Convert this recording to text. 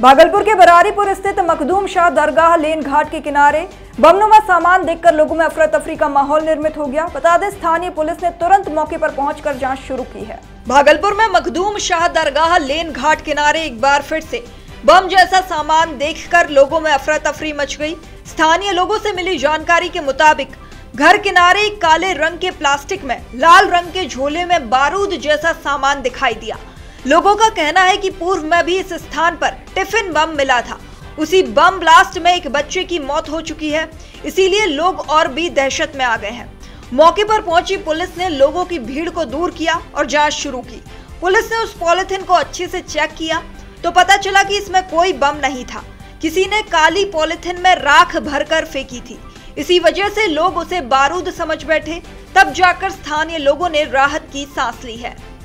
भागलपुर के बरारीपुर स्थित मकदूम शाह दरगाह लेन घाट के किनारे बमनुमा सामान देखकर लोगों में अफरा तफरी का माहौल निर्मित हो गया। बता दें, स्थानीय पुलिस ने तुरंत मौके पर पहुंचकर जांच शुरू की है। भागलपुर में मकदूम शाह दरगाह लेन घाट किनारे एक बार फिर से बम जैसा सामान देखकर लोगों में अफरा तफरी मच गई। स्थानीय लोगों से मिली जानकारी के मुताबिक घर किनारे काले रंग के प्लास्टिक में लाल रंग के झोले में बारूद जैसा सामान दिखाई दिया। लोगों का कहना है कि पूर्व में भी इस स्थान पर टिफिन बम मिला था। उसी बम ब्लास्ट में एक बच्चे की मौत हो चुकी है, इसीलिए लोग और भी दहशत में आ गए हैं। मौके पर पहुंची पुलिस ने लोगों की भीड़ को दूर किया और जांच शुरू की। पुलिस ने उस पॉलिथिन को अच्छे से चेक किया तो पता चला कि इसमें कोई बम नहीं था। किसी ने काली पॉलिथिन में राख भरकर फेंकी थी, इसी वजह से लोग उसे बारूद समझ बैठे। तब जाकर स्थानीय लोगों ने राहत की सांस ली है।